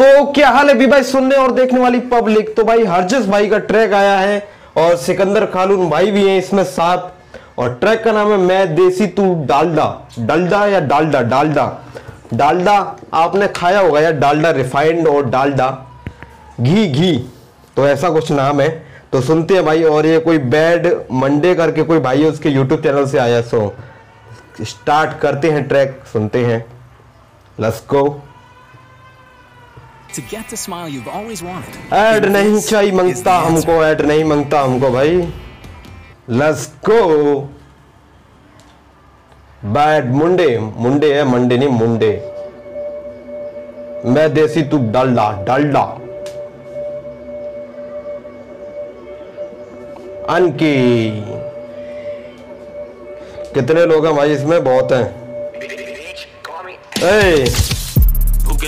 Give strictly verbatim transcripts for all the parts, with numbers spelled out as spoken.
तो क्या हाल है भी भाई सुनने और देखने वाली पब्लिक। तो भाई हरजस भाई का ट्रैक आया है और सिकंदर खालून भाई भी हैं इसमें साथ, और ट्रैक का नाम है मैं देसी तू डालडा। डालडा या डालडा डालडा डालडा आपने खाया होगा यार, डालडा रिफाइंड और डालडा घी घी तो ऐसा कुछ नाम है। तो सुनते हैं भाई, और ये कोई बैड मंडे करके कोई भाई है उसके यूट्यूब चैनल से आया। सो स्टार्ट करते हैं ट्रैक, सुनते हैं, लेट्स गो। ऐड नहीं चाहिए, मांगता हमको ऐड नहीं मांगता हमको भाई। Let's go. बैड मुंडे मुंडे है मंडे नहीं मुंडे। मैं देसी तू डालडा डालडा। अनकी कितने लोग हैं भाई इसमें? बहुत हैं। ए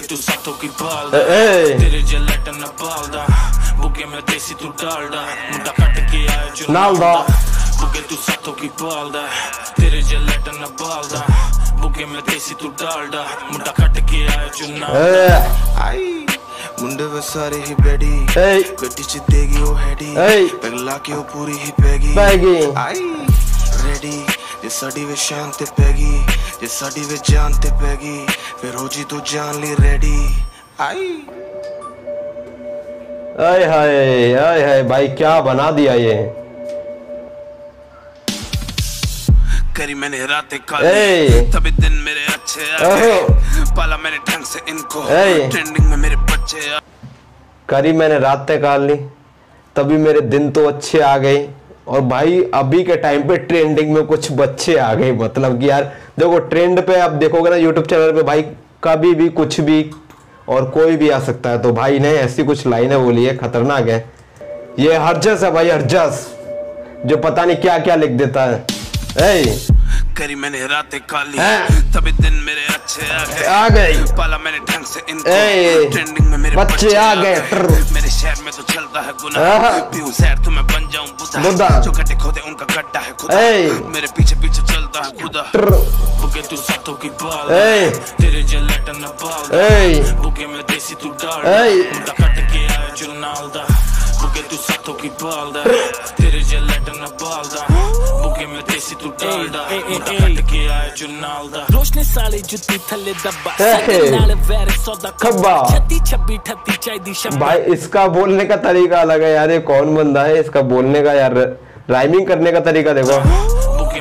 तू सातों की बालदा तेरे जलाटा ना बालदा बुके में देसी तू डालडा मुंडा कट के आया जो डालडा बुके तू सातों की बालदा तेरे जलाटा ना बालदा बुके में देसी तू डालडा मुंडा कट के आया जो ना आई मुंडे वे सारे ही बेडी गट्टी च देगी ओ हेडी पगला के ओ पूरी ही पेगी पेगी आई रेडी जे साडी वे शान ते पेगी जे साडी वे जान ते पेगी रोजी तू जान ली रेडी आई। आय हाय आय हाय भाई क्या बना दिया ये। करी मैंने रातें काली तभी दिन मेरे अच्छे आए पाला मैंने ढंग से इनको ट्रेंडिंग में मेरे बच्चे आ। करी मैंने रातें काली तभी मेरे दिन तो अच्छे आ गए, और भाई अभी के टाइम पे ट्रेंडिंग में कुछ बच्चे आ गए। मतलब कि यार देखो ट्रेंड पे आप देखोगे ना यूट्यूब चैनल पे भाई कभी भी कुछ भी और कोई भी आ सकता है। तो भाई ने ऐसी कुछ लाइनें बोली है, खतरनाक है। ये हरजस है भाई, हरजस जो पता नहीं क्या क्या लिख देता है। ए करी मैंने रातें काली तभी दिन मेरे अच्छे आ गए आ गए पाला मैंने ढंग से इनको ट्रेंडिंग में मेरे बच्चे आ गए। मेरे शहर में तो चलता है गुनाह पीऊं शहर तो मैं बन जाऊं बुद्धा जो गड्ढे खोदे उनका गड्ढा है खुदा मेरे पीछे पीछे चलता है खुदा बुके तू सातों की बाल तेरे जलाटा ना बाल बुके में देसी तू डालडा मुंडा कट के आया जो डालडा बुके तू सातों की बाल तेरे जलाटा ना बाल मैं देसी तू डालडा मुंडा कट के आया जो डालडा रोशनी साले जुत्ती थले दब्बा नाल वैर सौदा खब्बा छत्ती छब्बी ठत्ती चाहिदी शब्बा। भाई इसका बोलने का तरीका अलग है यार, ये कौन बंदा है? इसका बोलने का यार राइमिंग करने का तरीका देखो। बुके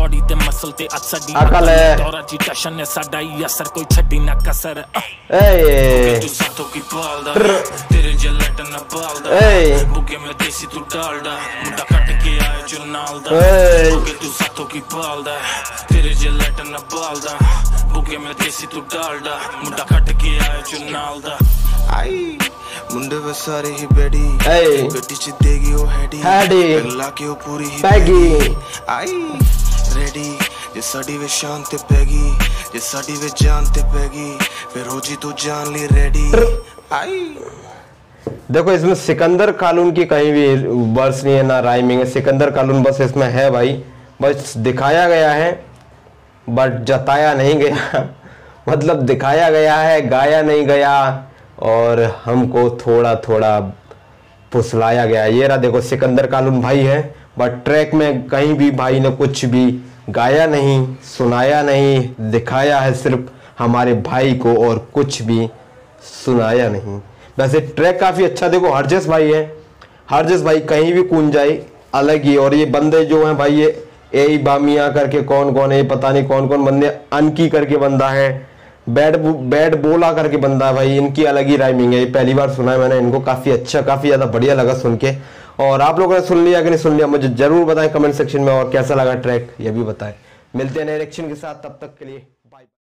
बॉडी ते मसल ते अच साडी अकल है तोरा जीटा शन है साडा ही असर कोई छड्डी ना कसर ए तू सातों की बालदा तेरे जलाटा ना बालदा बुके में देसी तू डालडा मुंडा कट के आया जो डालडा बुके तू सातों की बालदा तेरे जलाटा ना बालदा बुके में देसी तू डालडा मुंडा कट के आया जो डालडा आई मुंडे वे सारे ही बेडी गड्डी च देगी ओ हेडी पगला के ओ पूरी ही पेगी आई रेडी जे साडी वे शान ते पेगी जे साडी वे जान ते पेगी फिर रोजी तू जान ली रेडी आई। देखो इसमें सिकंदर खालून की कहीं भी वर्स नहीं है ना राइमिंग है, सिकंदर खालून बस इसमें है भाई, बस दिखाया गया है बट जताया नहीं गया। मतलब दिखाया गया है गाया नहीं गया, और हमको थोड़ा थोड़ा फुसलाया गया। ये रहा देखो सिकंदर खालून भाई है, बट ट्रैक में कहीं भी भाई ने कुछ भी गाया नहीं, सुनाया नहीं, दिखाया है सिर्फ हमारे भाई को और कुछ भी सुनाया नहीं। वैसे ट्रैक काफ़ी अच्छा। देखो हरजस भाई है, हरजस भाई कहीं भी कूंजाए अलग ही। और ये बंदे जो हैं भाई ये एआई बामिया करके कौन कौन है पता नहीं, कौन कौन बंदे, अनकी करके बंदा है, बैड बैड बोला करके बंदा है भाई, इनकी अलग ही राइमिंग है। ये पहली बार सुना है मैंने इनको, काफ़ी अच्छा काफ़ी ज़्यादा बढ़िया लगा सुन के। और आप लोगों ने सुन लिया कि नहीं सुन लिया मुझे ज़रूर बताएं कमेंट सेक्शन में, और कैसा लगा ट्रैक ये भी बताएं। मिलते हैं नए रिएक्शन के साथ, तब तक के लिए।